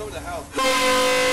go to the house.